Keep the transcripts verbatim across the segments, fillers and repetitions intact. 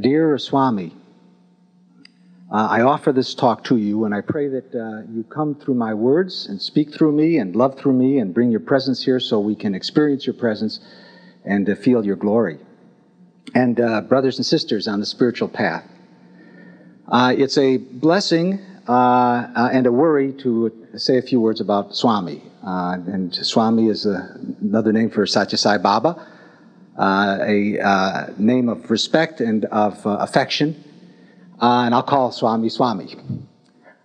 Dear Swami, uh, I offer this talk to you, and I pray that uh, you come through my words and speak through me and love through me and bring your presence here so we can experience your presence and uh, feel your glory. And uh, brothers and sisters on the spiritual path, uh, it's a blessing uh, uh, and a worry to say a few words about Swami. Uh, and Swami is a, another name for Sathya Sai Baba. Uh, a uh, name of respect and of uh, affection, uh, and I'll call Swami Swami.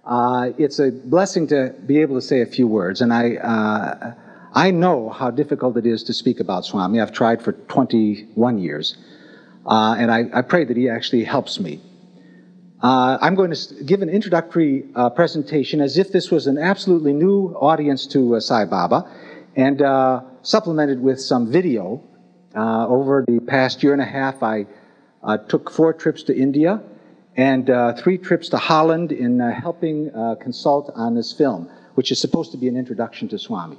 Uh, it's a blessing to be able to say a few words, and I, uh, I know how difficult it is to speak about Swami. I've tried for twenty-one years, uh, and I, I pray that he actually helps me. Uh, I'm going to give an introductory uh, presentation as if this was an absolutely new audience to uh, Sai Baba, and uh, supplemented with some video. Uh, over the past year and a half, I uh, took four trips to India and uh, three trips to Holland in uh, helping uh, consult on this film, which is supposed to be an introduction to Swami.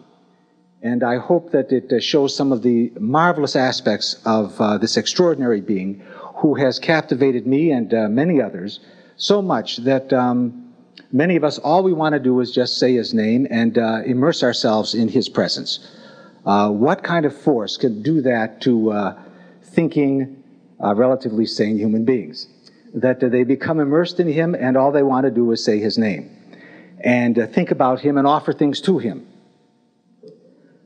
And I hope that it uh, shows some of the marvelous aspects of uh, this extraordinary being who has captivated me and uh, many others so much that um, many of us, all we want to do is just say his name and uh, immerse ourselves in his presence. Uh, what kind of force could do that to uh, thinking, uh, relatively sane human beings? That uh, they become immersed in him and all they want to do is say his name and uh, think about him and offer things to him.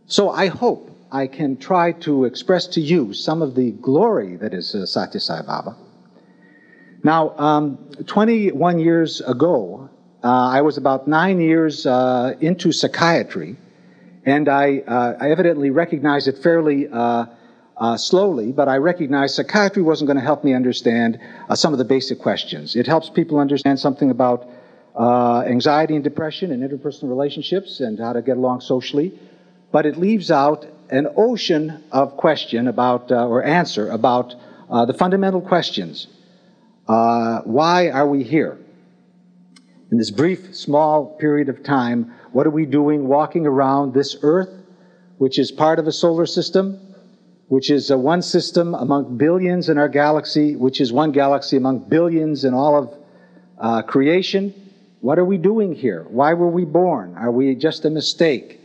So I hope I can try to express to you some of the glory that is uh, Sathya Sai Baba. Now, um, twenty-one years ago, uh, I was about nine years uh, into psychiatry. And I, uh, I evidently recognized it fairly uh, uh, slowly, but I recognized psychiatry wasn't going to help me understand uh, some of the basic questions. It helps people understand something about uh, anxiety and depression and interpersonal relationships and how to get along socially, but it leaves out an ocean of question about, uh, or answer about uh, the fundamental questions. Uh, why are we here? In this brief, small period of time, what are we doing walking around this Earth, which is part of a solar system, which is a one system among billions in our galaxy, which is one galaxy among billions in all of uh, creation? What are we doing here? Why were we born? Are we just a mistake?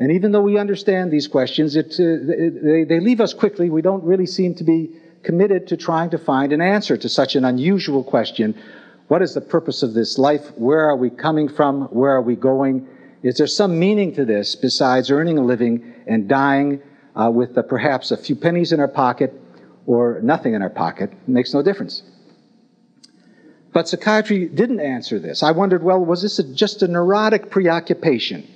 And even though we understand these questions, it, uh, they, they leave us quickly. We don't really seem to be committed to trying to find an answer to such an unusual question. What is the purpose of this life? Where are we coming from? Where are we going? Is there some meaning to this besides earning a living and dying uh, with uh, perhaps a few pennies in our pocket or nothing in our pocket? It makes no difference. But psychiatry didn't answer this. I wondered, well, was this a, just a neurotic preoccupation?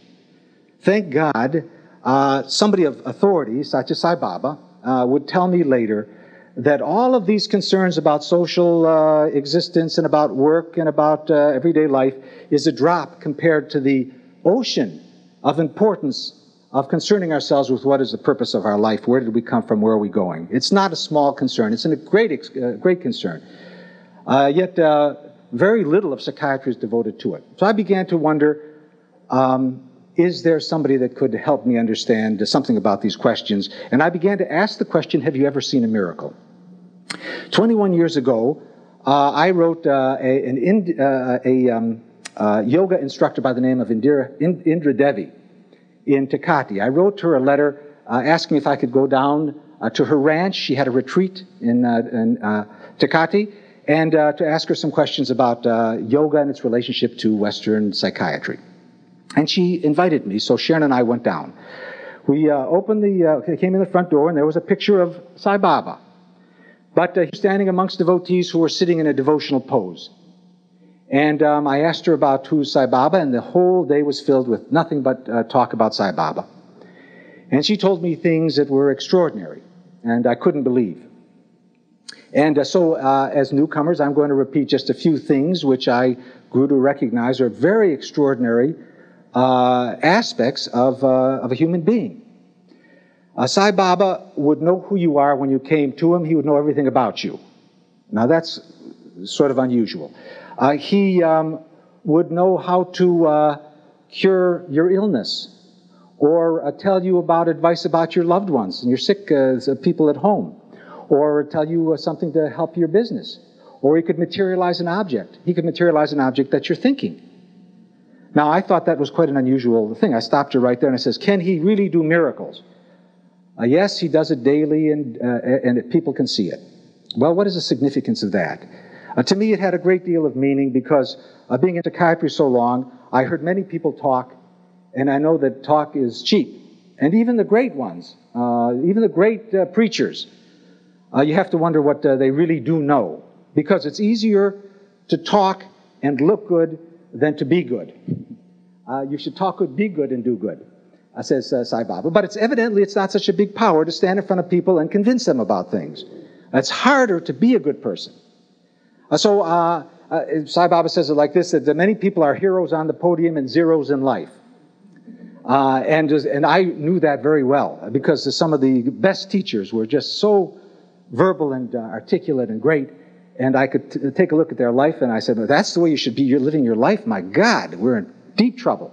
Thank God uh, somebody of authority, Sathya Sai Baba, uh, would tell me later that all of these concerns about social uh, existence and about work and about uh, everyday life is a drop compared to the ocean of importance of concerning ourselves with what is the purpose of our life, where did we come from, where are we going. It's not a small concern, it's a great, uh, great concern. Uh, yet uh, very little of psychiatry is devoted to it. So I began to wonder, um, is there somebody that could help me understand something about these questions? And I began to ask the question, have you ever seen a miracle? twenty-one years ago, uh, I wrote uh, a, an ind, uh, a um, uh, yoga instructor by the name of Indira, ind, Indra Devi in Takati. I wrote her a letter uh, asking if I could go down uh, to her ranch. She had a retreat in, uh, in uh, Takati, and uh, to ask her some questions about uh, yoga and its relationship to Western psychiatry. And she invited me, so Sharon and I went down. We uh, opened the, uh, came in the front door, and there was a picture of Sai Baba. But uh, he was standing amongst devotees who were sitting in a devotional pose. And um, I asked her about who's Sai Baba, and the whole day was filled with nothing but uh, talk about Sai Baba. And she told me things that were extraordinary, and I couldn't believe. And uh, so, uh, as newcomers, I'm going to repeat just a few things which I grew to recognize are very extraordinary uh, aspects of, uh, of a human being. Uh, Sai Baba would know who you are when you came to him. He would know everything about you. Now that's sort of unusual. Uh, he um, would know how to uh, cure your illness or uh, tell you about advice about your loved ones and your sick uh, people at home or tell you something to help your business. Or he could materialize an object. He could materialize an object that you're thinking. Now, I thought that was quite an unusual thing. I stopped her right there and I says, can he really do miracles? Uh, yes, he does it daily, and, uh, and people can see it. Well, what is the significance of that? Uh, to me, it had a great deal of meaning because uh, being in psychiatry so long, I heard many people talk, and I know that talk is cheap. And even the great ones, uh, even the great uh, preachers, uh, you have to wonder what uh, they really do know. Because it's easier to talk and look good than to be good. Uh, you should talk good, be good, and do good, uh, says uh, Sai Baba. But it's evidently it's not such a big power to stand in front of people and convince them about things. It's harder to be a good person. Uh, so uh, uh, Sai Baba says it like this, that many people are heroes on the podium and zeros in life. Uh, and, and I knew that very well, because some of the best teachers were just so verbal and uh, articulate and great. And I could t take a look at their life, and I said, well, that's the way you should be. You're living your life. My God, we're in deep trouble.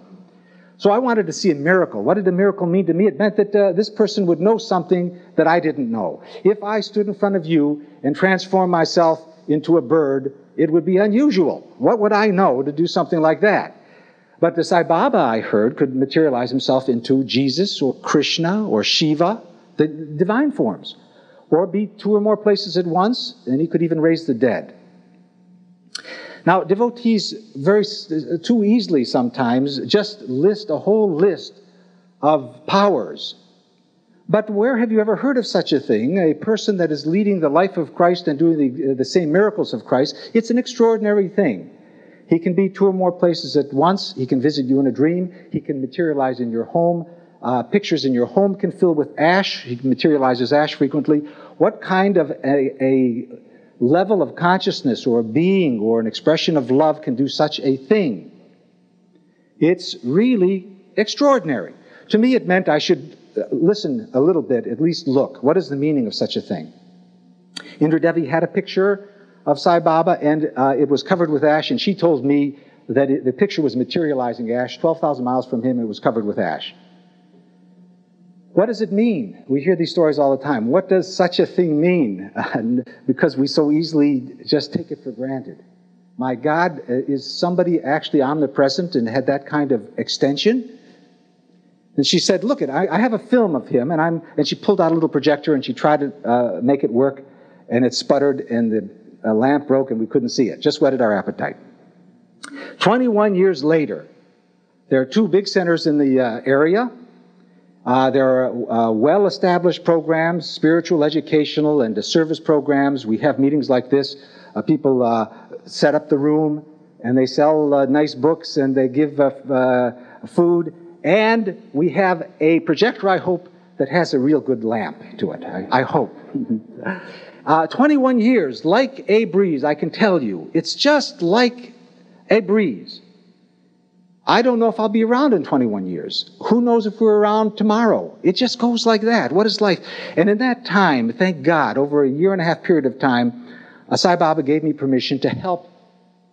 So I wanted to see a miracle. What did a miracle mean to me? It meant that uh, this person would know something that I didn't know. If I stood in front of you and transformed myself into a bird, it would be unusual. What would I know to do something like that? But the Sai Baba, I heard, could materialize himself into Jesus or Krishna or Shiva, the divine forms, or be two or more places at once, and he could even raise the dead. Now, devotees very too easily sometimes just list a whole list of powers. But where have you ever heard of such a thing? A person that is leading the life of Christ and doing the, the same miracles of Christ, it's an extraordinary thing. He can be two or more places at once. He can visit you in a dream. He can materialize in your home. Uh, pictures in your home can fill with ash. He materializes ash frequently. What kind of a, a level of consciousness or a being or an expression of love can do such a thing? It's really extraordinary. To me, it meant I should listen a little bit, at least look. What is the meaning of such a thing? Indra Devi had a picture of Sai Baba, and uh, it was covered with ash, and she told me that it, the picture was materializing ash. twelve thousand miles from him, it was covered with ash. What does it mean? We hear these stories all the time. What does such a thing mean? Because we so easily just take it for granted. My God, is somebody actually omnipresent and had that kind of extension? And she said, look, it, I, I have a film of him. And, I'm, and she pulled out a little projector and she tried to uh, make it work. And it sputtered and the uh, lamp broke and we couldn't see it. Just whetted our appetite. twenty-one years later, there are two big centers in the uh, area. Uh, there are uh, well-established programs, spiritual, educational, and uh, service programs. We have meetings like this. Uh, people uh, set up the room, and they sell uh, nice books, and they give uh, uh, food. And we have a projector, I hope, that has a real good lamp to it. I, I hope. uh, twenty-one years, like a breeze, I can tell you. It's just like a breeze. I don't know if I'll be around in twenty-one years. Who knows if we're around tomorrow? It just goes like that. What is life? And in that time, thank God, over a year and a half period of time, uh, Sai Baba gave me permission to help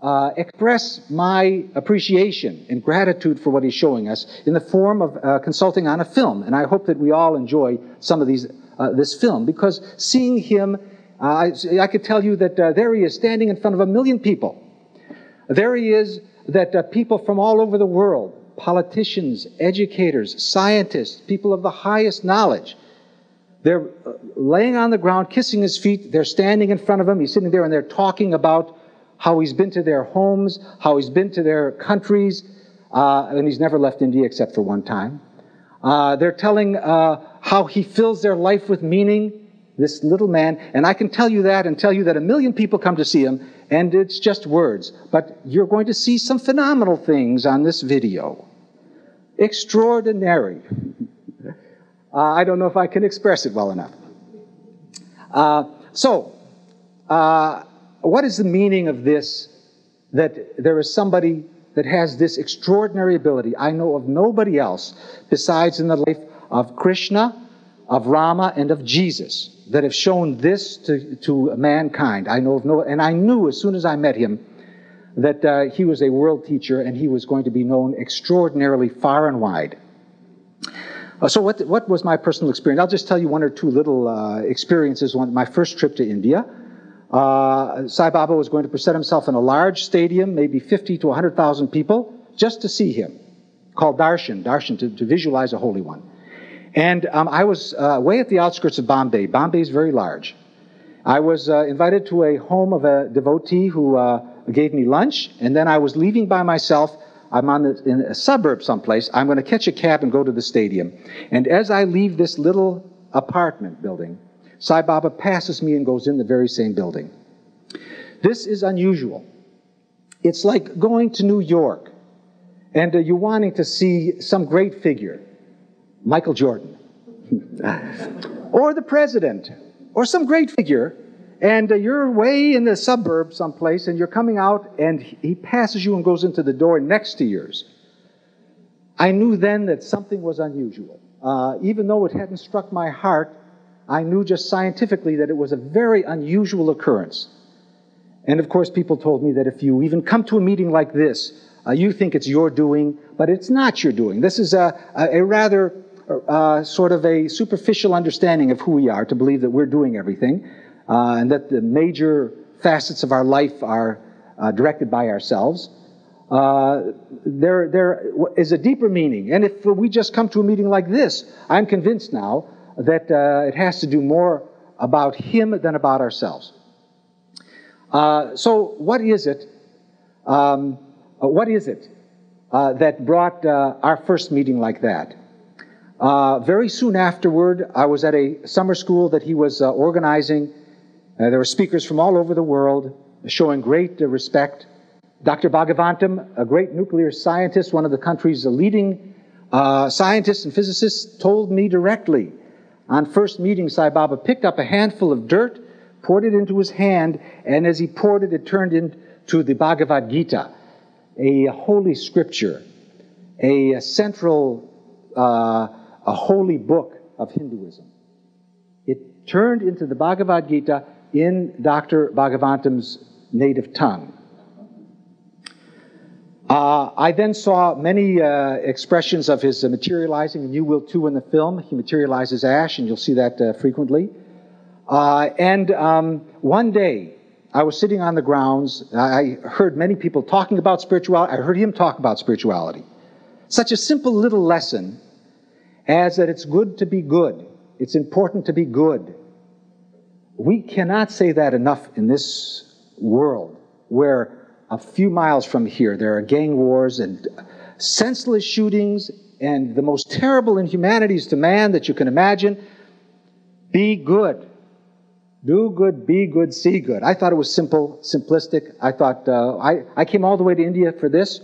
uh, express my appreciation and gratitude for what he's showing us in the form of uh, consulting on a film. And I hope that we all enjoy some of these, uh, this film, because seeing him, uh, I, I could tell you that uh, there he is standing in front of a million people. There he is. That uh, people from all over the world, politicians, educators, scientists, people of the highest knowledge, they're uh, laying on the ground, kissing his feet, they're standing in front of him, he's sitting there and they're talking about how he's been to their homes, how he's been to their countries, uh, and he's never left India except for one time. Uh, they're telling uh, how he fills their life with meaning, this little man, and I can tell you that and tell you that a million people come to see him. And it's just words. But you're going to see some phenomenal things on this video. Extraordinary. uh, I don't know if I can express it well enough. Uh, so, uh, what is the meaning of this? That there is somebody that has this extraordinary ability. I know of nobody else besides in the life of Krishna, of Rama, and of Jesus, that have shown this to, to mankind. I know of no, and I knew as soon as I met him that uh, he was a world teacher and he was going to be known extraordinarily far and wide. Uh, so what, what was my personal experience? I'll just tell you one or two little uh, experiences. One, my first trip to India. Uh, Sai Baba was going to present himself in a large stadium, maybe fifty to one hundred thousand people, just to see him, called Darshan, Darshan, to, to visualize a holy one. And um, I was uh, way at the outskirts of Bombay. Bombay is very large. I was uh, invited to a home of a devotee who uh, gave me lunch, and then I was leaving by myself. I'm on the, in a suburb someplace. I'm going to catch a cab and go to the stadium. And as I leave this little apartment building, Sai Baba passes me and goes in the very same building. This is unusual. It's like going to New York and uh, you're wanting to see some great figure, Michael Jordan, or the president, or some great figure, and uh, you're way in the suburb someplace, and you're coming out, and he passes you and goes into the door next to yours. I knew then that something was unusual. Uh, even though it hadn't struck my heart, I knew just scientifically that it was a very unusual occurrence. And of course, people told me that if you even come to a meeting like this, uh, you think it's your doing, but it's not your doing. This is a, a, a rather... Uh, sort of a superficial understanding of who we are, to believe that we're doing everything, uh, and that the major facets of our life are uh, directed by ourselves. Uh, there, there is a deeper meaning, and if we just come to a meeting like this, I'm convinced now that uh, it has to do more about him than about ourselves. Uh, so what is it, um, what is it uh, that brought uh, our first meeting like that? Uh, very soon afterward, I was at a summer school that he was uh, organizing. Uh, there were speakers from all over the world showing great uh, respect. Doctor Bhagavantam, a great nuclear scientist, one of the country's leading uh, scientists and physicists, told me directly on first meeting, Sai Baba picked up a handful of dirt, poured it into his hand, and as he poured it, it turned into the Bhagavad Gita, a holy scripture, a, a central... Uh, a holy book of Hinduism. It turned into the Bhagavad Gita in Doctor Bhagavantam's native tongue. Uh, I then saw many uh, expressions of his uh, materializing, and you will too in the film. He materializes ash, and you'll see that uh, frequently. Uh, and um, one day, I was sitting on the grounds. I heard many people talking about spirituality. I heard him talk about spirituality. Such a simple little lesson as that it's good to be good. It's important to be good. We cannot say that enough in this world, where a few miles from here there are gang wars and senseless shootings and the most terrible inhumanities to man that you can imagine. Be good. Do good, be good, see good. I thought it was simple, simplistic. I thought, uh, I, I came all the way to India for this.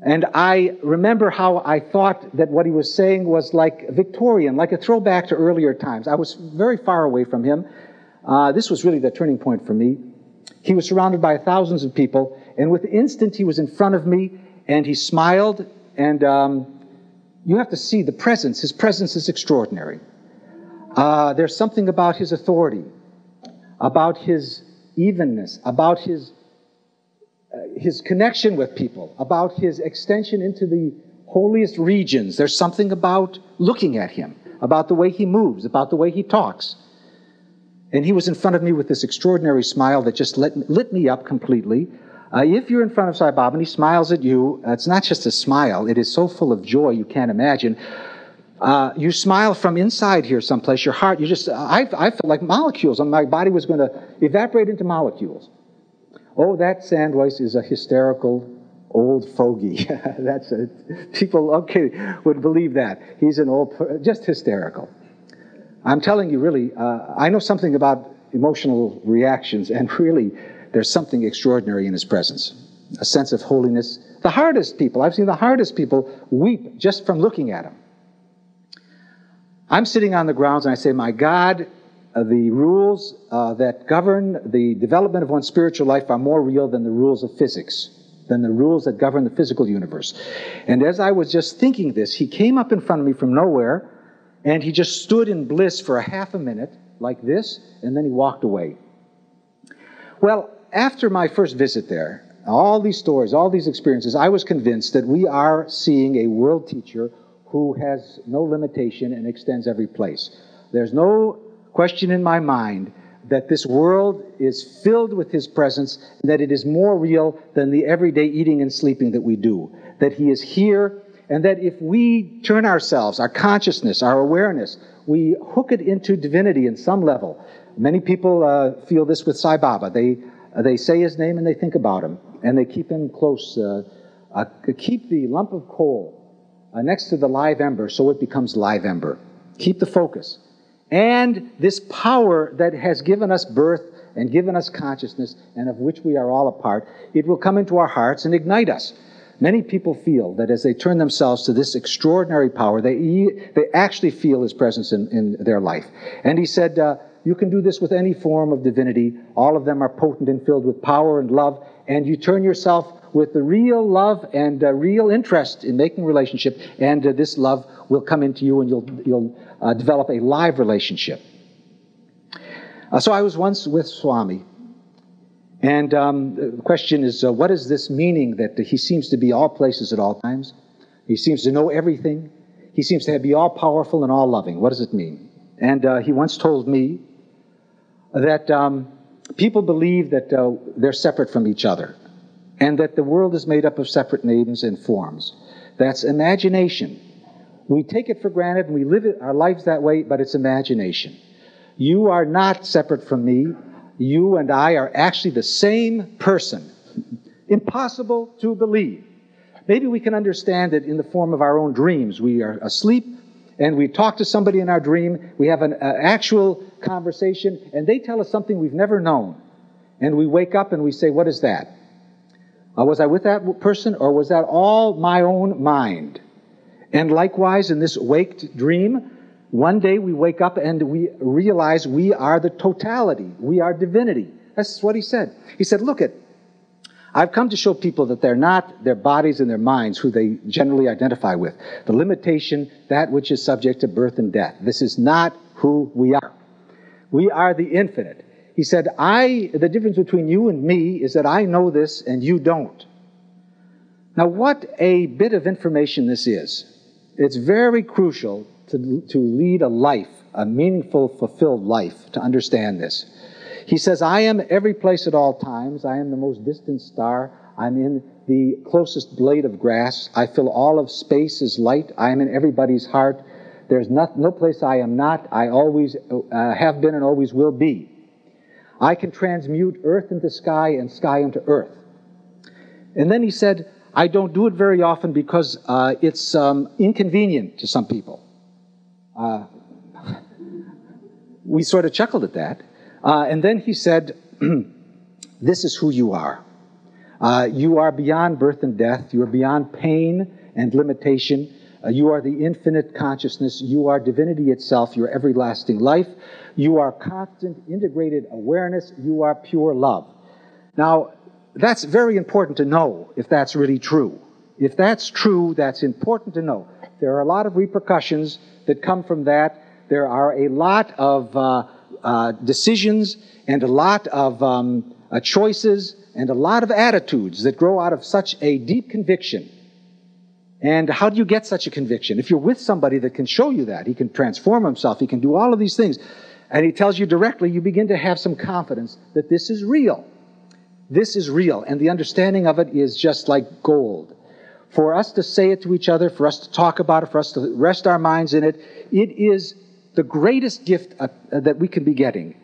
And I remember how I thought that what he was saying was like Victorian, like a throwback to earlier times. I was very far away from him. Uh, this was really the turning point for me. He was surrounded by thousands of people, and with instant he was in front of me, and he smiled, and um, you have to see the presence. His presence is extraordinary. Uh, there's something about his authority, about his evenness, about his his connection with people, about his extension into the holiest regions. There's something about looking at him, about the way he moves, about the way he talks. And he was in front of me with this extraordinary smile that just lit, lit me up completely. Uh, if you're in front of Sai Baba and he smiles at you, it's not just a smile, it is so full of joy you can't imagine. Uh, you smile from inside here someplace, your heart, you just, I, I felt like molecules, and my body was going to evaporate into molecules. Oh, that Sandweiss is a hysterical old fogey. That's a, people, okay, would believe that. He's an old, just hysterical. I'm telling you, really, uh, I know something about emotional reactions, and really, there's something extraordinary in his presence. A sense of holiness. The hardest people, I've seen the hardest people weep just from looking at him. I'm sitting on the grounds and I say, my God, Uh, the rules uh, that govern the development of one's spiritual life are more real than the rules of physics, than the rules that govern the physical universe. And as I was just thinking this, he came up in front of me from nowhere, and he just stood in bliss for a half a minute, like this, and then he walked away. Well, after my first visit there, all these stories, all these experiences, I was convinced that we are seeing a world teacher who has no limitation and extends every place. There's no question in my mind that this world is filled with his presence, and that it is more real than the everyday eating and sleeping that we do, that he is here, and that if we turn ourselves, our consciousness, our awareness, we hook it into divinity in some level. Many people uh, feel this with Sai Baba. They, uh, they say his name and they think about him, and they keep him close. Uh, uh, keep the lump of coal uh, next to the live ember so it becomes live ember. Keep the focus. And this power that has given us birth and given us consciousness, and of which we are all a part, it will come into our hearts and ignite us. Many people feel that as they turn themselves to this extraordinary power, they, they actually feel his presence in, in their life. And he said, uh, you can do this with any form of divinity. All of them are potent and filled with power and love. And you turn yourself with the real love and uh, real interest in making relationship, and uh, this love will come into you, and you'll, you'll uh, develop a live relationship. Uh, so I was once with Swami, and um, the question is, uh, what is this meaning that he seems to be all places at all times? He seems to know everything. He seems to be all-powerful and all-loving. What does it mean? And uh, he once told me that um, people believe that uh, they're separate from each other, and that the world is made up of separate names and forms. That's imagination. We take it for granted, and we live it, our lives that way, but it's imagination. You are not separate from me. You and I are actually the same person. Impossible to believe. Maybe we can understand it in the form of our own dreams. We are asleep, and we talk to somebody in our dream. We have an uh, actual conversation, and they tell us something we've never known. And we wake up, and we say, what is that? Uh, was I with that person, or was that all my own mind? And likewise, in this waked dream, one day we wake up and we realize we are the totality. We are divinity. That's what he said. He said, look at, I've come to show people that they're not their bodies and their minds who they generally identify with. The limitation, that which is subject to birth and death. This is not who we are. We are the infinite. He said, I, the difference between you and me is that I know this and you don't. Now, what a bit of information this is. It's very crucial to, to lead a life, a meaningful, fulfilled life, to understand this. He says, I am every place at all times. I am the most distant star. I'm in the closest blade of grass. I fill all of space as light. I am in everybody's heart. There's not, no place I am not. I always uh, have been and always will be. I can transmute earth into sky and sky into earth. And then he said, I don't do it very often because uh, it's um, inconvenient to some people. Uh, we sort of chuckled at that. Uh, and then he said, this is who you are. Uh, you are beyond birth and death. You are beyond pain and limitation. Uh, you are the infinite consciousness. You are divinity itself. You are everlasting life. You are constant, integrated awareness. You are pure love. Now, that's very important to know if that's really true. If that's true, that's important to know. There are a lot of repercussions that come from that. There are a lot of uh, uh, decisions and a lot of um, uh, choices and a lot of attitudes that grow out of such a deep conviction. And how do you get such a conviction? If you're with somebody that can show you that, he can transform himself, he can do all of these things, and he tells you directly, you begin to have some confidence that this is real. This is real, and the understanding of it is just like gold. For us to say it to each other, for us to talk about it, for us to rest our minds in it, it is the greatest gift uh, that we can be getting.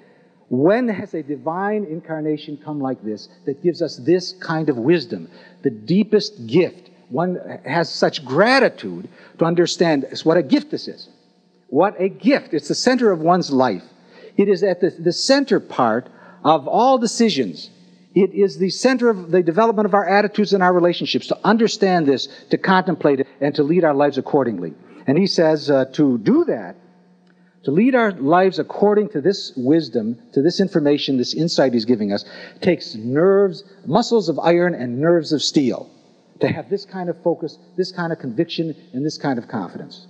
When has a divine incarnation come like this that gives us this kind of wisdom, the deepest gift? One has such gratitude to understand what a gift this is. What a gift. It's the center of one's life. It is at the, the center part of all decisions. It is the center of the development of our attitudes and our relationships, to understand this, to contemplate it, and to lead our lives accordingly. And he says uh, to do that, to lead our lives according to this wisdom, to this information, this insight he's giving us, takes nerves, muscles of iron and nerves of steel, to have this kind of focus, this kind of conviction, and this kind of confidence.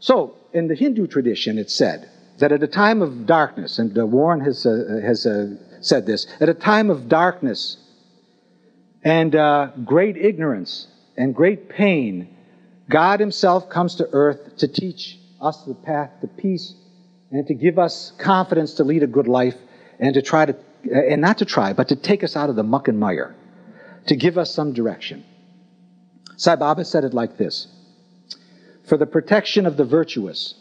So, in the Hindu tradition, it's said that at a time of darkness, and uh, Warren has, uh, has uh, said this, at a time of darkness and uh, great ignorance and great pain, God himself comes to earth to teach us the path to peace and to give us confidence to lead a good life and to try to, and not to try, but to take us out of the muck and mire, to give us some direction. Sai Baba said it like this: for the protection of the virtuous,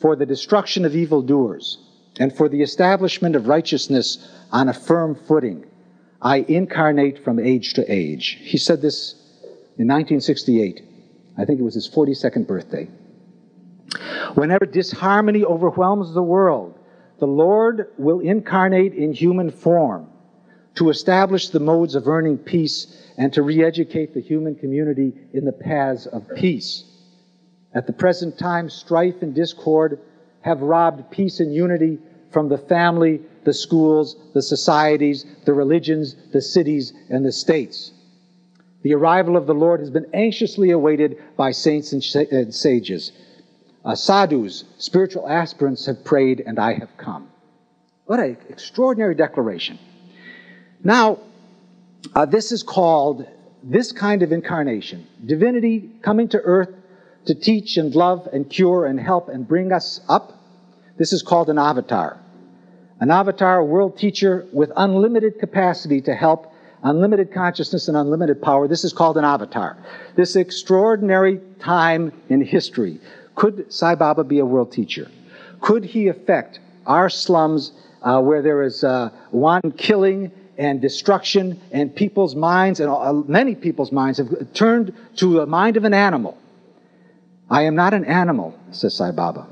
for the destruction of evildoers, and for the establishment of righteousness on a firm footing, I incarnate from age to age. He said this in nineteen sixty-eight. I think it was his forty-second birthday. Whenever disharmony overwhelms the world, the Lord will incarnate in human form to establish the modes of earning peace and to re-educate the human community in the paths of peace. At the present time, strife and discord have robbed peace and unity from the family, the schools, the societies, the religions, the cities, and the states. The arrival of the Lord has been anxiously awaited by saints and sages. Uh, sadhus, spiritual aspirants, have prayed, and I have come. What an extraordinary declaration. Now, uh, this is called, this kind of incarnation, divinity coming to earth to teach and love and cure and help and bring us up. This is called an avatar. An avatar, a world teacher with unlimited capacity to help, unlimited consciousness and unlimited power. This is called an avatar. This extraordinary time in history. Could Sai Baba be a world teacher? Could he affect our slums uh, where there is uh, want, killing and destruction, and people's minds, and uh, many people's minds have turned to the mind of an animal? I am not an animal, says Sai Baba.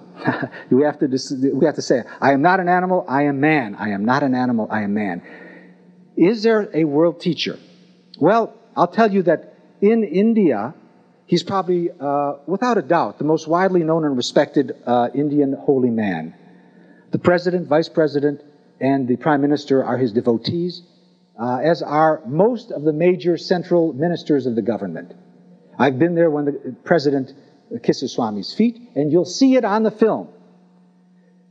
we, have to, we have to say, I am not an animal, I am man. I am not an animal, I am man. Is there a world teacher? Well, I'll tell you that in India, he's probably, uh, without a doubt, the most widely known and respected uh, Indian holy man. The president, vice president, and the prime minister are his devotees, uh, as are most of the major central ministers of the government. I've been there when the president kisses Swami's feet, and you'll see it on the film.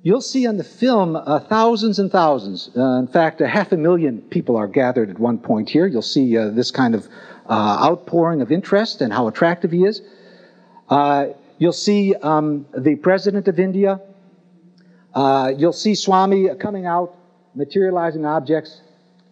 You'll see on the film uh, thousands and thousands. Uh, in fact, a half a million people are gathered at one point here. You'll see uh, this kind of uh, outpouring of interest and how attractive he is. Uh, you'll see um, the president of India. Uh, you'll see Swami coming out, materializing objects,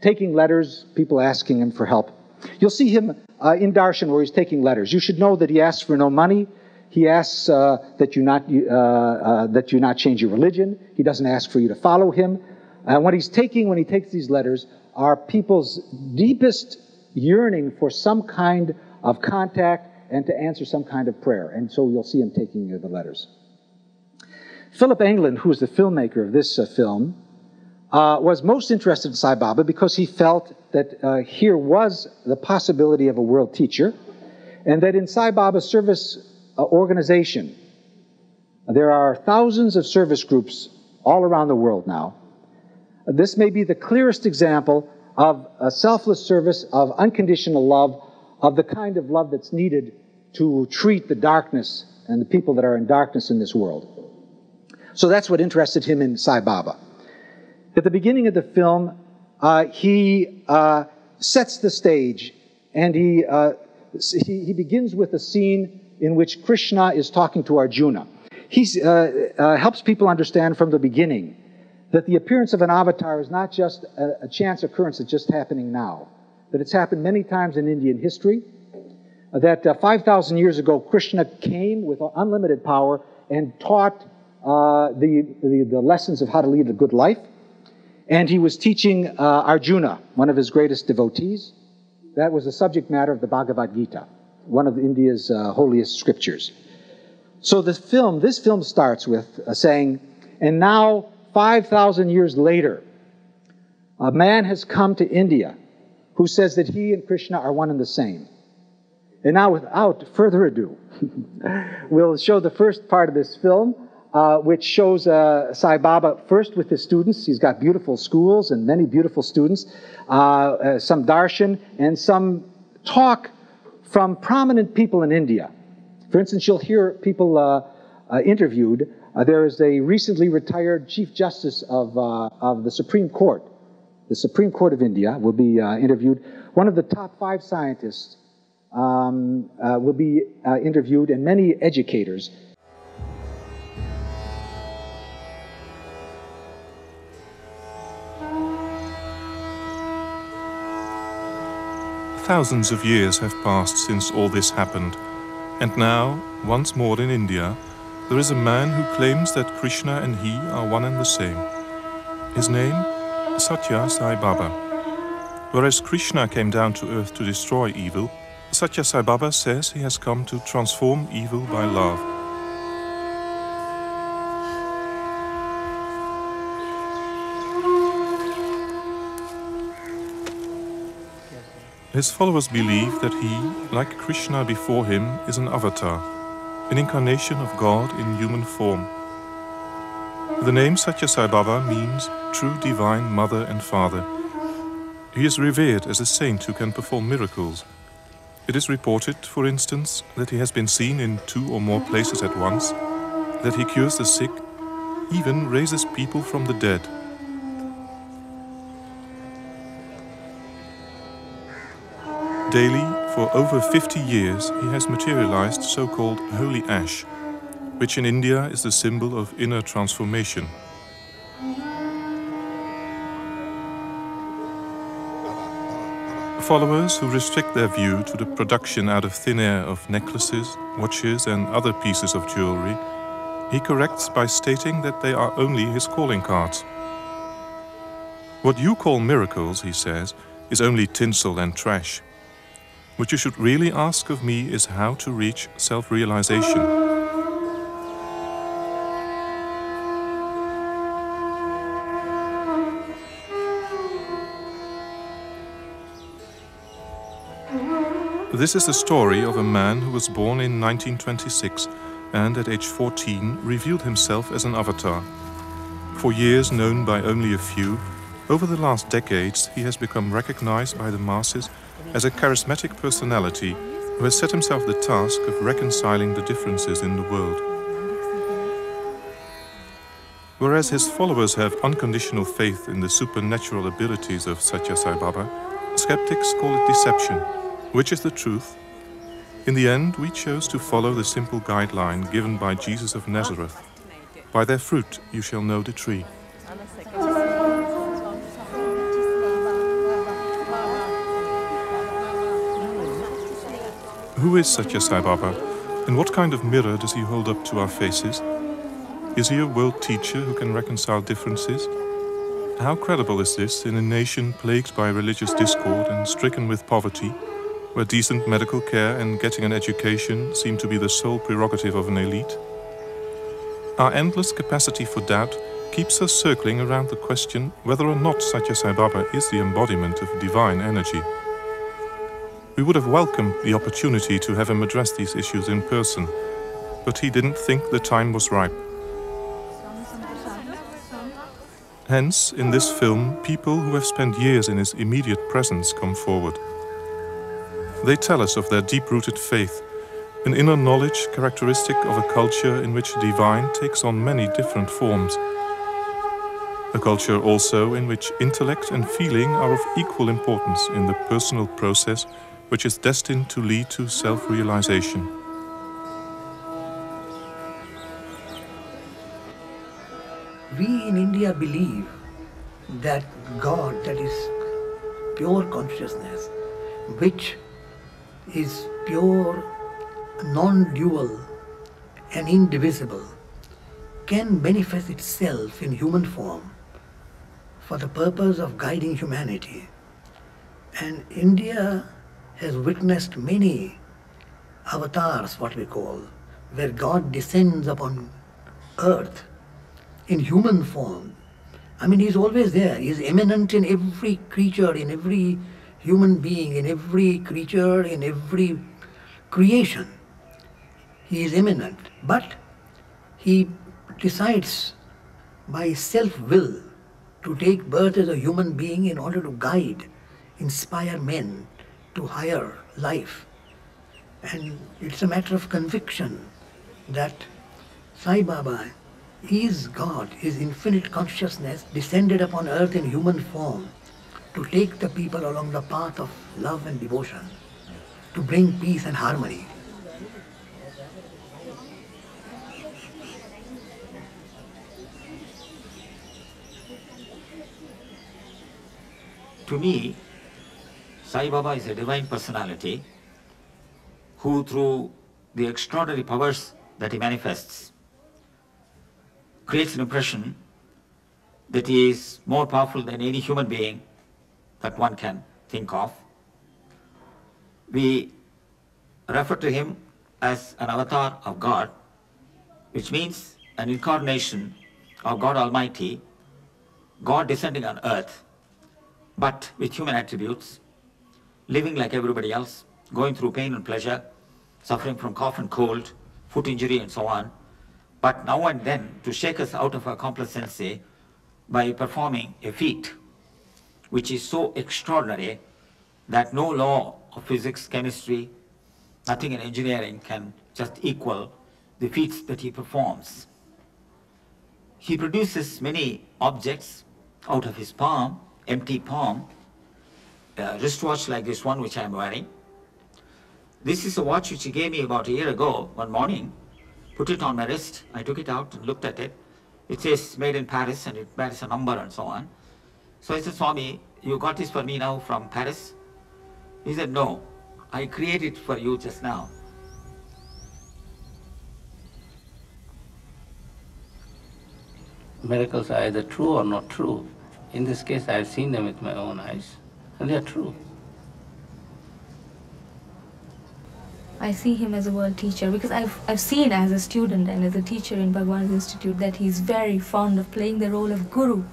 taking letters, people asking him for help. You'll see him uh, in darshan where he's taking letters. You should know that he asks for no money. He asks uh, that you not uh, uh, that you not change your religion. He doesn't ask for you to follow him. And uh, what he's taking when he takes these letters are people's deepest yearning for some kind of contact and to answer some kind of prayer. And so you'll see him taking the letters. Philip England, who is the filmmaker of this uh, film, uh, was most interested in Sai Baba because he felt that uh, here was the possibility of a world teacher, and that in Sai Baba's service Uh, organization. There are thousands of service groups all around the world now. This may be the clearest example of a selfless service, of unconditional love, of the kind of love that's needed to treat the darkness and the people that are in darkness in this world. So that's what interested him in Sai Baba. At the beginning of the film, uh, he uh, sets the stage, and he, uh, he, he begins with a scene in which Krishna is talking to Arjuna. He uh, uh, helps people understand from the beginning that the appearance of an avatar is not just a, a chance occurrence that's just happening now, that it's happened many times in Indian history, that uh, five thousand years ago Krishna came with unlimited power and taught uh, the, the, the lessons of how to lead a good life, and he was teaching uh, Arjuna, one of his greatest devotees. That was the subject matter of the Bhagavad Gita, one of India's uh, holiest scriptures. So the film, this film starts with uh, saying, and now five thousand years later, a man has come to India who says that he and Krishna are one and the same. And now without further ado, we'll show the first part of this film, uh, which shows uh, Sai Baba first with his students. He's got beautiful schools and many beautiful students, uh, uh, some darshan and some talk from prominent people in India. For instance, you'll hear people uh, uh, interviewed. Uh, there is a recently retired Chief Justice of, uh, of the Supreme Court. The Supreme Court of India will be uh, interviewed. One of the top five scientists um, uh, will be uh, interviewed, and many educators. Thousands of years have passed since all this happened, and now, once more in India, there is a man who claims that Krishna and he are one and the same. His name, Sathya Sai Baba. Whereas Krishna came down to earth to destroy evil, Sathya Sai Baba says he has come to transform evil by love. His followers believe that he, like Krishna before him, is an avatar, an incarnation of God in human form. The name Sathya Sai Baba means true divine mother and father. He is revered as a saint who can perform miracles. It is reported, for instance, that he has been seen in two or more places at once, that he cures the sick, even raises people from the dead. Daily, for over fifty years, he has materialized so-called holy ash, which in India is the symbol of inner transformation. Followers who restrict their view to the production out of thin air of necklaces, watches and other pieces of jewelry, he corrects by stating that they are only his calling cards. What you call miracles, he says, is only tinsel and trash. What you should really ask of me is how to reach self-realization. This is the story of a man who was born in nineteen twenty-six and at age fourteen revealed himself as an avatar. For years known by only a few, over the last decades he has become recognized by the masses as a charismatic personality who has set himself the task of reconciling the differences in the world. Whereas his followers have unconditional faith in the supernatural abilities of Sathya Sai Baba, skeptics call it deception. Which is the truth? In the end, we chose to follow the simple guideline given by Jesus of Nazareth. By their fruit you shall know the tree. Who is Sathya Sai Baba, and what kind of mirror does he hold up to our faces? Is he a world teacher who can reconcile differences? How credible is this in a nation plagued by religious discord and stricken with poverty, where decent medical care and getting an education seem to be the sole prerogative of an elite? Our endless capacity for doubt keeps us circling around the question whether or not Sathya Sai Baba is the embodiment of divine energy. We would have welcomed the opportunity to have him address these issues in person, but he didn't think the time was ripe. Hence, in this film, people who have spent years in his immediate presence come forward. They tell us of their deep-rooted faith, an inner knowledge characteristic of a culture in which the divine takes on many different forms. A culture also in which intellect and feeling are of equal importance in the personal process which is destined to lead to self-realization. We in India believe that God, that is pure consciousness, which is pure, non-dual and indivisible, can manifest itself in human form for the purpose of guiding humanity. And India has witnessed many avatars, what we call, where God descends upon earth in human form. I mean, he's always there. He's immanent in every creature, in every human being, in every creature, in every creation. He is immanent, but he decides by self-will to take birth as a human being in order to guide, inspire men to higher life. And it's a matter of conviction that Sai Baba is God, is infinite consciousness descended upon earth in human form to take the people along the path of love and devotion, to bring peace and harmony. To me, Sai Baba is a divine personality who, through the extraordinary powers that he manifests, creates an impression that he is more powerful than any human being that one can think of. We refer to him as an avatar of God, which means an incarnation of God Almighty, God descending on earth, but with human attributes, living like everybody else, going through pain and pleasure, suffering from cough and cold, foot injury and so on, but now and then to shake us out of our complacency by performing a feat which is so extraordinary that no law of physics, chemistry, nothing in engineering can just equal the feats that he performs. He produces many objects out of his palm, empty palm, a wristwatch like this one which I am wearing. This is a watch which he gave me about a year ago, one morning, put it on my wrist. I took it out and looked at it. It says made in Paris and it bears a number and so on. So I said, Swami, you got this for me now from Paris? He said, no, I created it for you just now. Miracles are either true or not true. In this case, I have seen them with my own eyes, and they are true. I see him as a world teacher because I've, I've seen as a student and as a teacher in Bhagavan's Institute that he's very fond of playing the role of guru.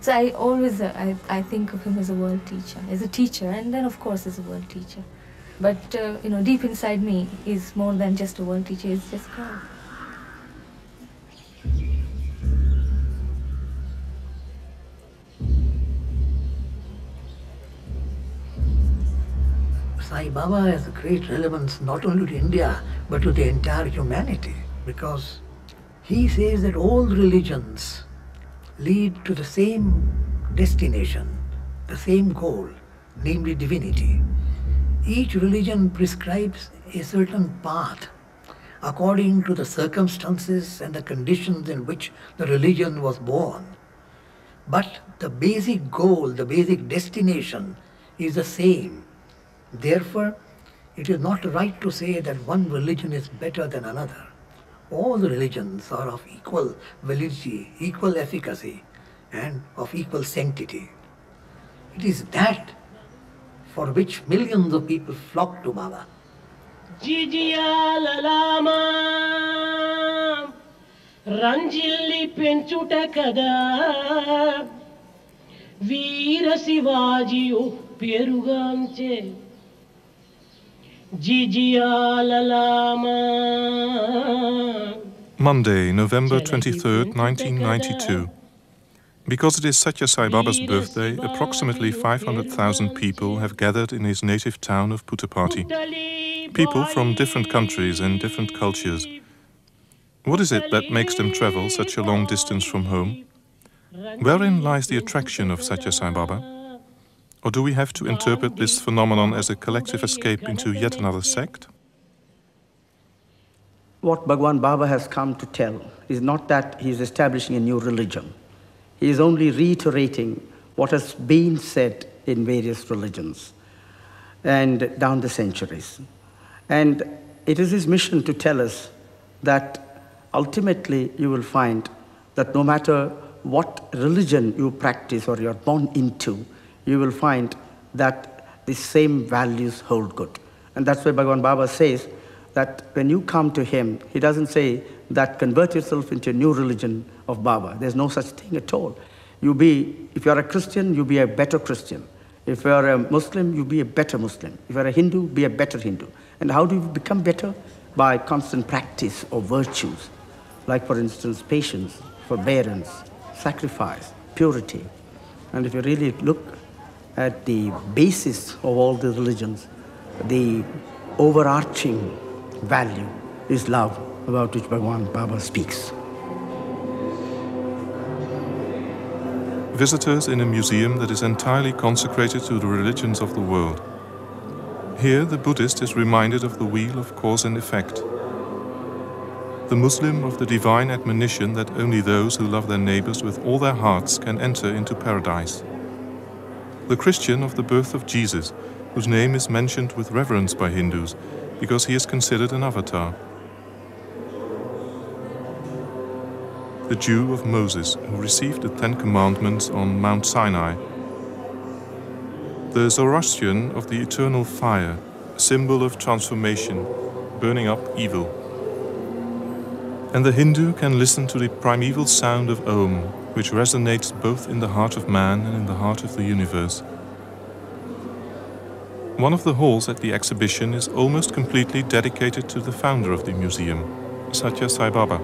So I always, uh, I, I think of him as a world teacher, as a teacher, and then of course as a world teacher. But, uh, you know, deep inside me, he's more than just a world teacher, he's just God. Sai Baba has a great relevance not only to India, but to the entire humanity, because he says that all religions lead to the same destination, the same goal, namely divinity. Each religion prescribes a certain path according to the circumstances and the conditions in which the religion was born. But the basic goal, the basic destination is the same. Therefore, it is not right to say that one religion is better than another. All the religions are of equal validity, equal efficacy, and of equal sanctity. It is that for which millions of people flock to Baba. Peruganche Monday, November twenty-third, nineteen ninety-two. Because it is Sathya Sai Baba's birthday, approximately five hundred thousand people have gathered in his native town of Puttaparthi. People from different countries and different cultures. What is it that makes them travel such a long distance from home? Wherein lies the attraction of Sathya Sai Baba? Or do we have to interpret this phenomenon as a collective escape into yet another sect? What Bhagavan Baba has come to tell is not that he is establishing a new religion. He is only reiterating what has been said in various religions and down the centuries. And it is his mission to tell us that ultimately you will find that no matter what religion you practice or you are born into, you will find that the same values hold good. And that's why Bhagavan Baba says that when you come to him, he doesn't say that convert yourself into a new religion of Baba. There's no such thing at all. You be, if you're a Christian, you be a better Christian. If you're a Muslim, you be a better Muslim. If you're a Hindu, be a better Hindu. And how do you become better? By constant practice of virtues. Like, for instance, patience, forbearance, sacrifice, purity. And if you really look at the basis of all the religions, the overarching value is love, about which Bhagavan Baba speaks. Visitors in a museum that is entirely consecrated to the religions of the world. Here the Buddhist is reminded of the wheel of cause and effect. The Muslim of the divine admonition that only those who love their neighbors with all their hearts can enter into paradise. The Christian of the birth of Jesus, whose name is mentioned with reverence by Hindus, because he is considered an avatar. The Jew of Moses, who received the Ten Commandments on Mount Sinai. The Zoroastrian of the eternal fire, a symbol of transformation, burning up evil. And the Hindu can listen to the primeval sound of Om, which resonates both in the heart of man and in the heart of the universe. One of the halls at the exhibition is almost completely dedicated to the founder of the museum, Sathya Sai Baba.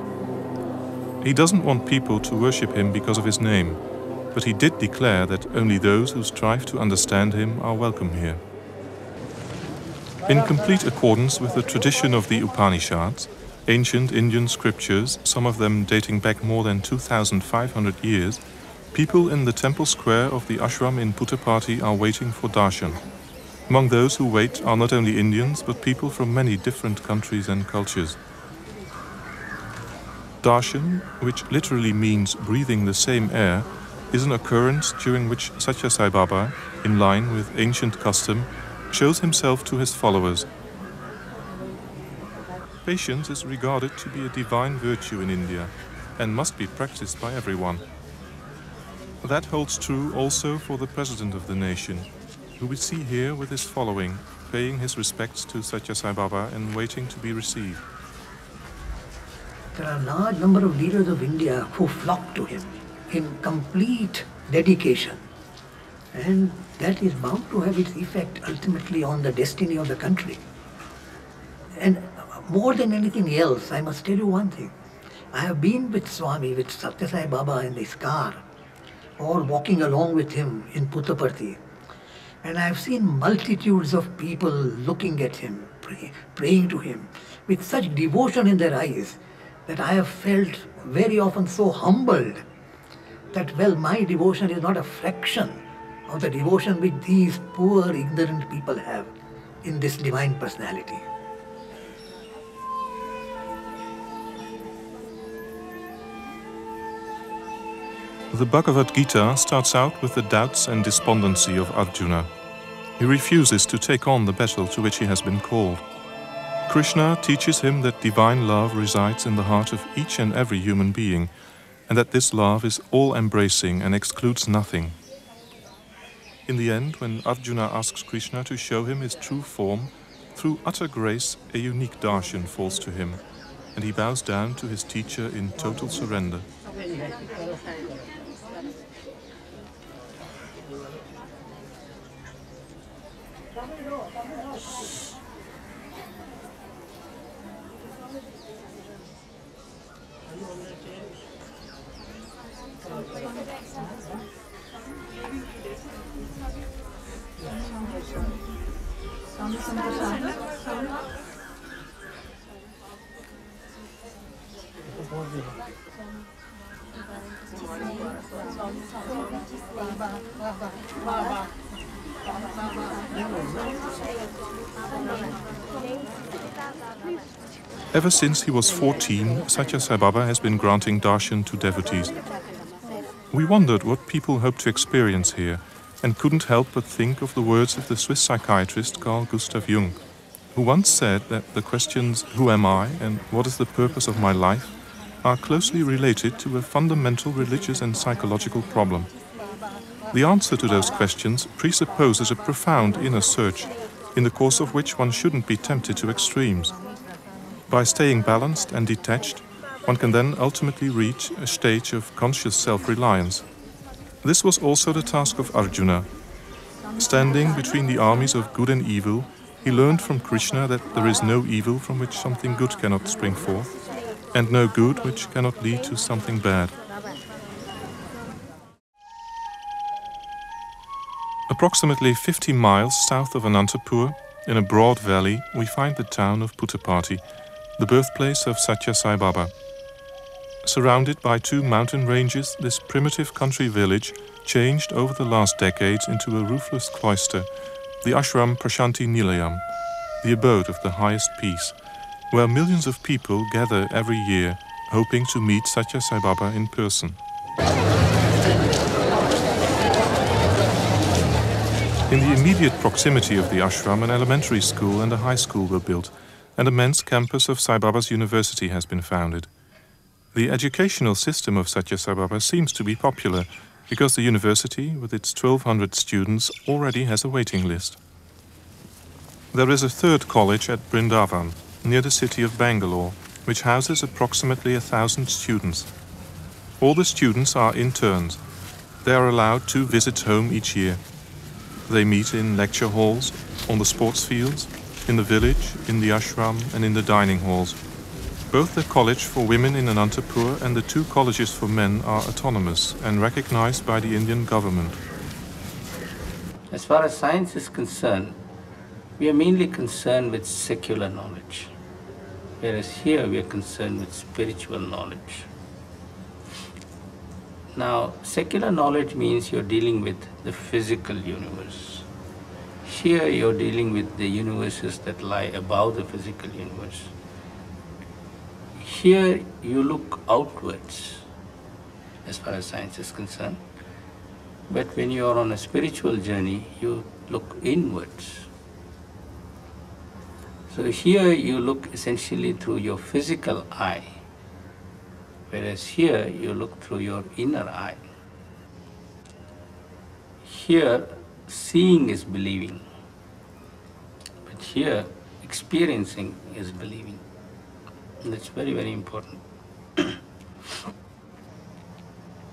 He doesn't want people to worship him because of his name, but he did declare that only those who strive to understand him are welcome here. In complete accordance with the tradition of the Upanishads, ancient Indian scriptures, some of them dating back more than two thousand five hundred years, people in the temple square of the ashram in Puttaparthi are waiting for darshan. Among those who wait are not only Indians, but people from many different countries and cultures. Darshan, which literally means breathing the same air, is an occurrence during which Sathya Sai Baba, in line with ancient custom, shows himself to his followers. Patience is regarded to be a divine virtue in India and must be practiced by everyone. That holds true also for the president of the nation, who we see here with his following, paying his respects to Sathya Sai Baba and waiting to be received. There are a large number of leaders of India who flock to him in complete dedication. And that is bound to have its effect ultimately on the destiny of the country. And more than anything else, I must tell you one thing. I have been with Swami, with Sathya Sai Baba in his car, or walking along with him in Puttaparthi. And I have seen multitudes of people looking at him, pray, praying to him, with such devotion in their eyes, that I have felt very often so humbled that, well, my devotion is not a fraction of the devotion which these poor, ignorant people have in this divine personality. The Bhagavad Gita starts out with the doubts and despondency of Arjuna. He refuses to take on the battle to which he has been called. Krishna teaches him that divine love resides in the heart of each and every human being, and that this love is all-embracing and excludes nothing. In the end, when Arjuna asks Krishna to show him his true form, through utter grace, a unique darshan falls to him, and he bows down to his teacher in total surrender. Ever since he was fourteen, Sathya Sai Baba has been granting darshan to devotees. We wondered what people hope to experience here, and couldn't help but think of the words of the Swiss psychiatrist Carl Gustav Jung, who once said that the questions "Who am I?" and "What is the purpose of my life?" are closely related to a fundamental religious and psychological problem. The answer to those questions presupposes a profound inner search, in the course of which one shouldn't be tempted to extremes. By staying balanced and detached, one can then ultimately reach a stage of conscious self-reliance. This was also the task of Arjuna. Standing between the armies of good and evil, he learned from Krishna that there is no evil from which something good cannot spring forth, and no good which cannot lead to something bad. Approximately fifty miles south of Anantapur, in a broad valley, we find the town of Puttaparthi, the birthplace of Sathya Sai Baba. Surrounded by two mountain ranges, this primitive country village changed over the last decades into a roofless cloister, the ashram Prashanti Nilayam, the abode of the highest peace, where millions of people gather every year hoping to meet Sathya Sai Baba in person. In the immediate proximity of the ashram, an elementary school and a high school were built, and a men's campus of Sai Baba's university has been founded. The educational system of Sathya Sai Baba seems to be popular because the university, with its twelve hundred students, already has a waiting list. There is a third college at Brindavan, near the city of Bangalore, which houses approximately a thousand students. All the students are interns. They are allowed two visits home each year. They meet in lecture halls, on the sports fields, in the village, in the ashram and in the dining halls. Both the college for women in Anantapur and the two colleges for men are autonomous and recognized by the Indian government. As far as science is concerned, we are mainly concerned with secular knowledge, whereas here we are concerned with spiritual knowledge. Now, secular knowledge means you're dealing with the physical universe. Here you're dealing with the universes that lie above the physical universe. Here you look outwards, as far as science is concerned. But when you are on a spiritual journey, you look inwards. So here you look essentially through your physical eye, whereas here you look through your inner eye. Here, seeing is believing, but here, experiencing is believing. And that's very, very important.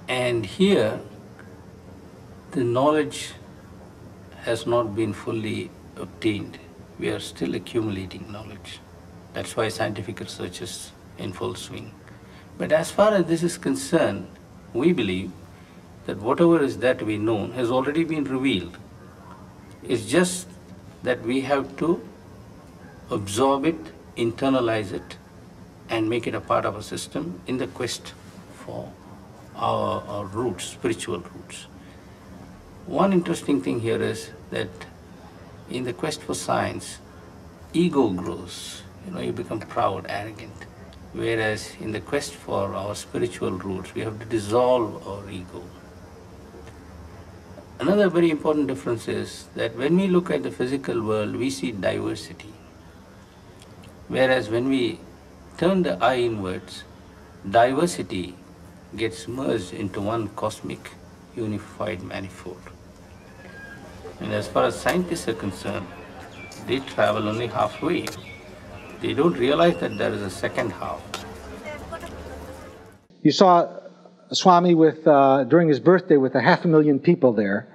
And here, the knowledge has not been fully obtained. We are still accumulating knowledge. That's why scientific research is in full swing. But as far as this is concerned, we believe that whatever is that we know has already been revealed. It's just that we have to absorb it, internalize it, and make it a part of our system in the quest for our, our roots, spiritual roots. One interesting thing here is that in the quest for science, ego grows. You know, you become proud, arrogant. Whereas in the quest for our spiritual roots, we have to dissolve our ego. Another very important difference is that when we look at the physical world, we see diversity. Whereas when we turn the eye inwards, diversity gets merged into one cosmic, unified manifold. And as far as scientists are concerned, they travel only halfway. They don't realize that there is a second half. You saw Swami with, uh, during his birthday with a half a million people there.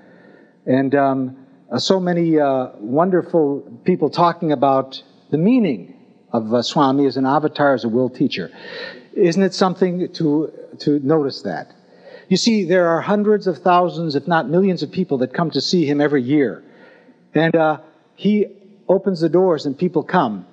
And um, so many uh, wonderful people talking about the meaning of uh, Swami as an avatar, as a world teacher. Isn't it something to, to notice that? You see, there are hundreds of thousands, if not millions of people that come to see him every year. And uh, he opens the doors and people come.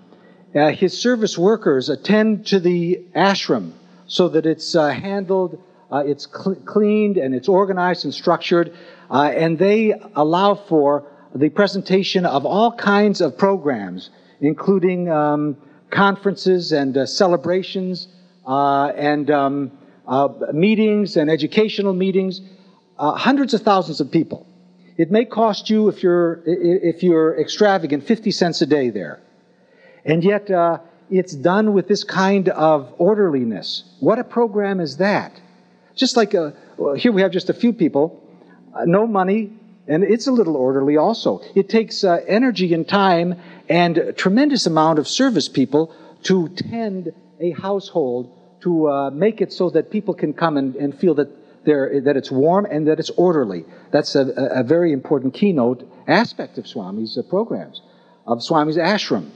Uh, his service workers attend to the ashram so that it's uh, handled, uh, it's cl cleaned, and it's organized and structured, uh, and they allow for the presentation of all kinds of programs, including um, conferences and uh, celebrations uh, and um, uh, meetings and educational meetings, uh, hundreds of thousands of people. It may cost you, if you're, if you're extravagant, fifty cents a day there. And yet, uh, it's done with this kind of orderliness. What a program is that? Just like, a, here we have just a few people, uh, no money, and it's a little orderly also. It takes uh, energy and time and a tremendous amount of service people to tend a household, to uh, make it so that people can come and, and feel that, they're, that it's warm and that it's orderly. That's a, a very important keynote aspect of Swami's uh, programs, of Swami's ashram.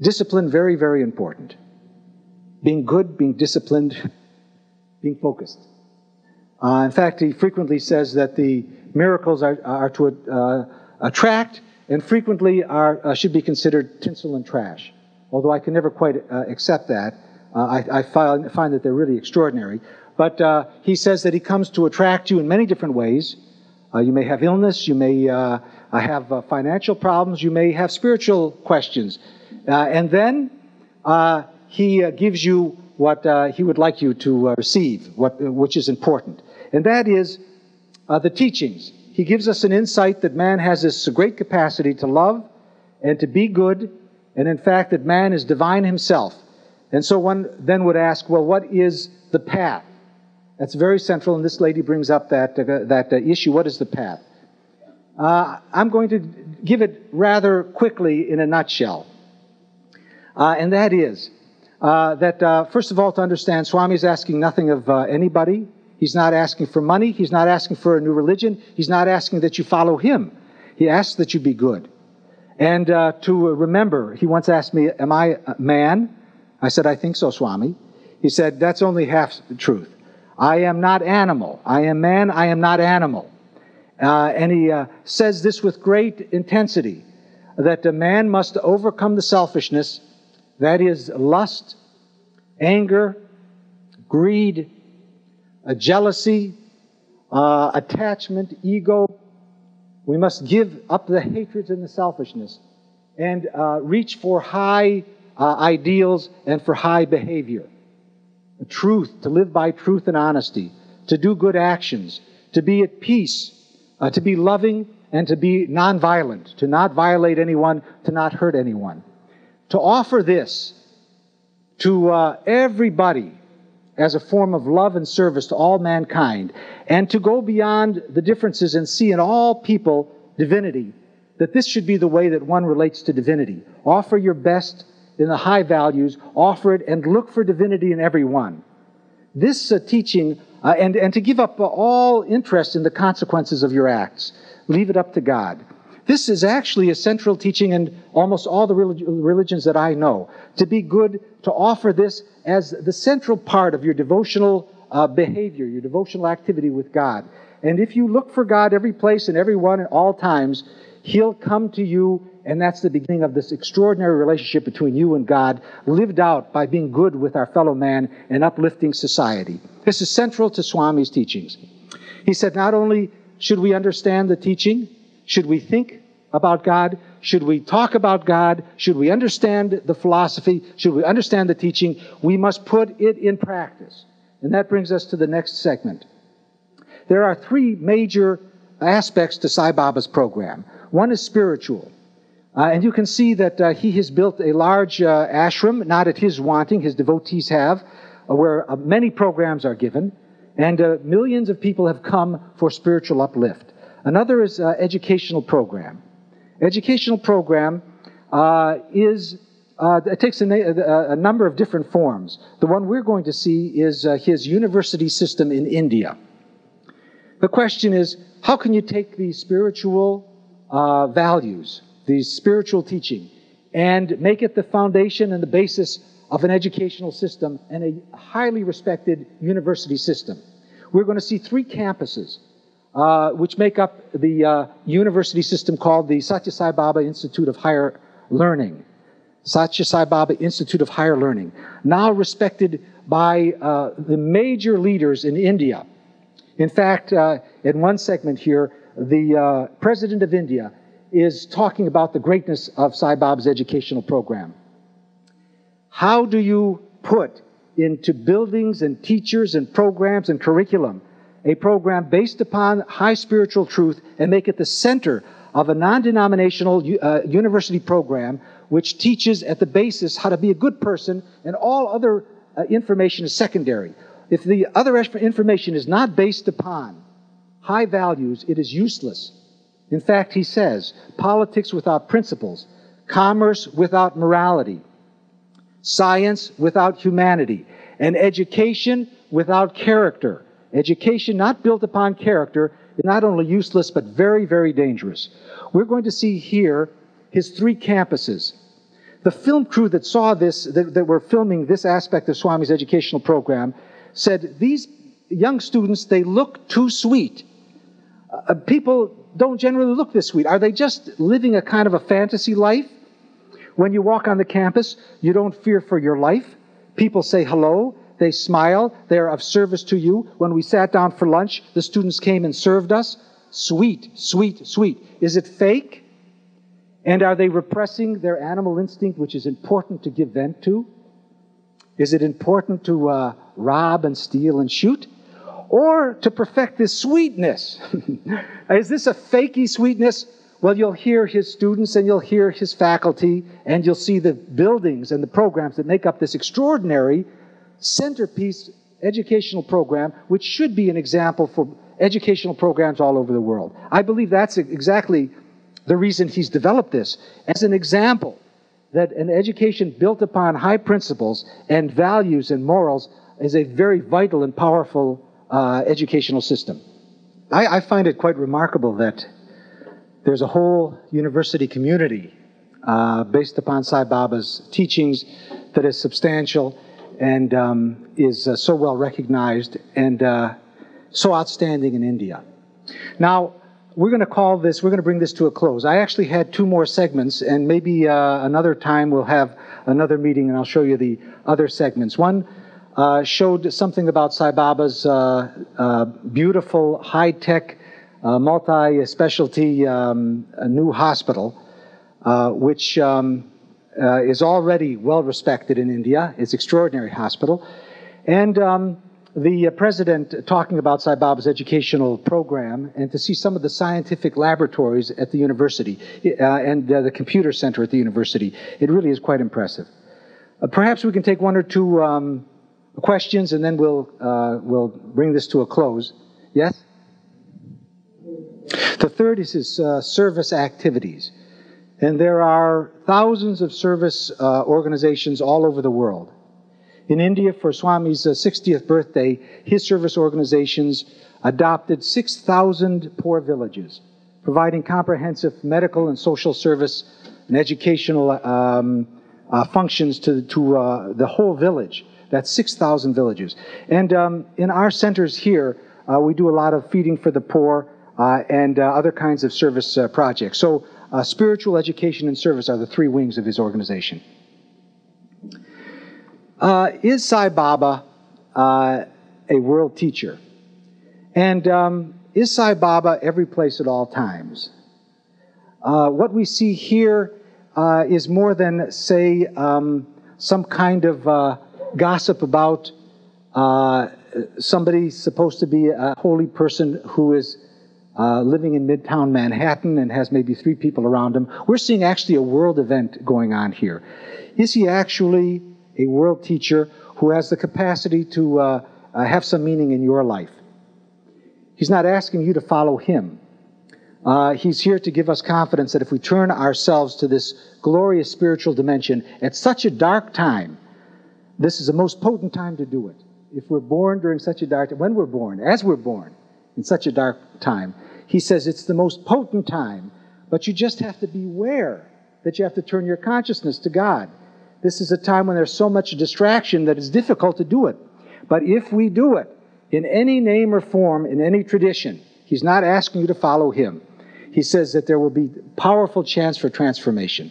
Discipline, very, very important. Being good, being disciplined, being focused. Uh, in fact, he frequently says that the miracles are, are to uh, attract and frequently are, uh, should be considered tinsel and trash. Although I can never quite uh, accept that. Uh, I, I find, find that they're really extraordinary. But uh, he says that he comes to attract you in many different ways. Uh, you may have illness, you may uh, I have uh, financial problems. You may have spiritual questions. Uh, and then uh, he uh, gives you what uh, he would like you to uh, receive, what, uh, which is important. And that is uh, the teachings. He gives us an insight that man has this great capacity to love and to be good, and in fact that man is divine himself. And so one then would ask, well, what is the path? That's very central, and this lady brings up that, uh, that uh, issue. What is the path? Uh, I'm going to give it rather quickly in a nutshell. Uh, and that is uh, that, uh, first of all, to understand, Swami is asking nothing of uh, anybody. He's not asking for money. He's not asking for a new religion. He's not asking that you follow him. He asks that you be good. And uh, to remember, he once asked me, am I a man? I said, I think so, Swami. He said, that's only half the truth. I am not animal. I am man. I am not animal. Uh, and he uh, says this with great intensity, that a man must overcome the selfishness, that is lust, anger, greed, uh, jealousy, uh, attachment, ego. We must give up the hatreds and the selfishness and uh, reach for high uh, ideals and for high behavior. Truth, to live by truth and honesty, to do good actions, to be at peace, Uh, to be loving, and to be nonviolent, to not violate anyone, to not hurt anyone. To offer this to uh, everybody as a form of love and service to all mankind, and to go beyond the differences and see in all people divinity, that this should be the way that one relates to divinity. Offer your best in the high values, offer it, and look for divinity in everyone. This uh, teaching Uh, and, and to give up uh, all interest in the consequences of your acts. Leave it up to God. This is actually a central teaching in almost all the relig- religions that I know. To be good, to offer this as the central part of your devotional uh, behavior, your devotional activity with God. And if you look for God every place and everyone at all times, He'll come to you, and that's the beginning of this extraordinary relationship between you and God, lived out by being good with our fellow man and uplifting society. This is central to Swami's teachings. He said, not only should we understand the teaching, should we think about God, should we talk about God, should we understand the philosophy, should we understand the teaching, we must put it in practice. And that brings us to the next segment. There are three major aspects to Sai Baba's program. One is spiritual. Uh, and you can see that uh, he has built a large uh, ashram, not at his wanting, his devotees have, uh, where uh, many programs are given, and uh, millions of people have come for spiritual uplift. Another is uh, educational program. Educational program uh, is, uh, it takes a, na- a number of different forms. The one we're going to see is uh, his university system in India. The question is, how can you take these spiritual uh, values, the spiritual teaching, and make it the foundation and the basis of an educational system and a highly respected university system? We're going to see three campuses uh, which make up the uh, university system called the Sathya Sai Baba Institute of Higher Learning. Sathya Sai Baba Institute of Higher Learning, now respected by uh, the major leaders in India. In fact, uh, in one segment here, the uh, President of India is talking about the greatness of Sai Baba's educational program. How do you put into buildings and teachers and programs and curriculum a program based upon high spiritual truth and make it the center of a non-denominational uh, university program which teaches at the basis how to be a good person, and all other uh, information is secondary. If the other information is not based upon high values, it is useless. In fact, he says, politics without principles, commerce without morality, science without humanity, and education without character. Education not built upon character is not only useless, but very, very dangerous. We're going to see here his three campuses. The film crew that saw this, that, that were filming this aspect of Swami's educational program, said, these young students, they look too sweet. Uh, people don't generally look this sweet. Are they just living a kind of a fantasy life? When you walk on the campus, you don't fear for your life. People say hello. They smile. They are of service to you. When we sat down for lunch, the students came and served us. Sweet, sweet, sweet. Is it fake? And are they repressing their animal instinct, which is important to give vent to? Is it important to uh, rob and steal and shoot? Or to perfect this sweetness? Is this a fakey sweetness? Well, you'll hear his students and you'll hear his faculty and you'll see the buildings and the programs that make up this extraordinary centerpiece educational program, which should be an example for educational programs all over the world. I believe that's exactly the reason he's developed this, as an example that an education built upon high principles and values and morals is a very vital and powerful uh, educational system. I, I find it quite remarkable that there's a whole university community uh, based upon Sai Baba's teachings that is substantial and um, is uh, so well recognized and uh, so outstanding in India. Now, we're going to call this, we're going to bring this to a close. I actually had two more segments, and maybe uh, another time we'll have another meeting and I'll show you the other segments. One uh, showed something about Sai Baba's uh, uh, beautiful, high-tech, Uh, multi-specialty um, a new hospital, uh, which um, uh, is already well-respected in India. It's an extraordinary hospital. And um, the uh, president talking about Sai Baba's educational program, and to see some of the scientific laboratories at the university uh, and uh, the computer center at the university. It really is quite impressive. Uh, perhaps we can take one or two um, questions, and then we'll, uh, we'll bring this to a close. Yes? The third is his uh, service activities. And there are thousands of service uh, organizations all over the world. In India, for Swami's uh, sixtieth birthday, his service organizations adopted six thousand poor villages, providing comprehensive medical and social service and educational um, uh, functions to, to uh, the whole village. That's six thousand villages. And um, in our centers here, uh, we do a lot of feeding for the poor, Uh, and uh, other kinds of service uh, projects. So uh, spiritual education and service are the three wings of his organization. Uh, is Sai Baba uh, a world teacher? And um, is Sai Baba every place at all times? Uh, what we see here uh, is more than, say, um, some kind of uh, gossip about uh, somebody supposed to be a holy person who is Uh, living in Midtown Manhattan and has maybe three people around him. We're seeing actually a world event going on here. Is he actually a world teacher who has the capacity to uh, uh, have some meaning in your life? He's not asking you to follow him. Uh, he's here to give us confidence that if we turn ourselves to this glorious spiritual dimension at such a dark time, this is the most potent time to do it. If we're born during such a dark time, when we're born, as we're born, in such a dark time. He says it's the most potent time, but you just have to beware that you have to turn your consciousness to God. This is a time when there's so much distraction that it's difficult to do it. But if we do it, in any name or form, in any tradition, he's not asking you to follow him. He says that there will be powerful chance for transformation.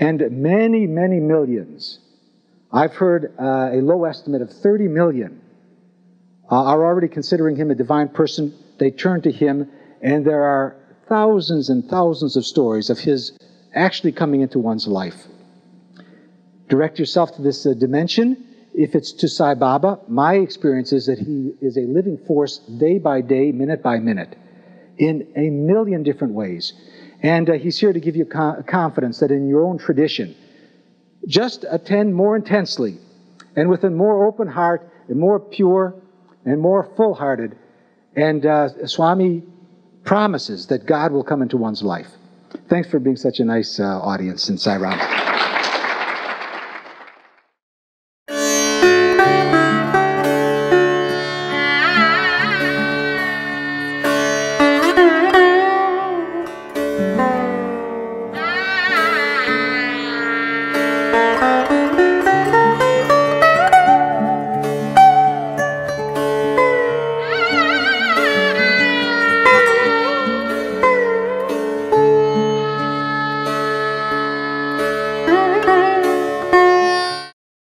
And many, many millions, I've heard uh, a low estimate of thirty million, Uh, are already considering him a divine person. They turn to him, and there are thousands and thousands of stories of his actually coming into one's life. Direct yourself to this uh, dimension. If it's to Sai Baba, my experience is that he is a living force day by day, minute by minute, in a million different ways. And uh, he's here to give you co- confidence that in your own tradition, just attend more intensely, and with a more open heart, a more pure and more full-hearted, and uh, Swami promises that God will come into one's life. Thanks for being such a nice uh, audience in Sai Baba.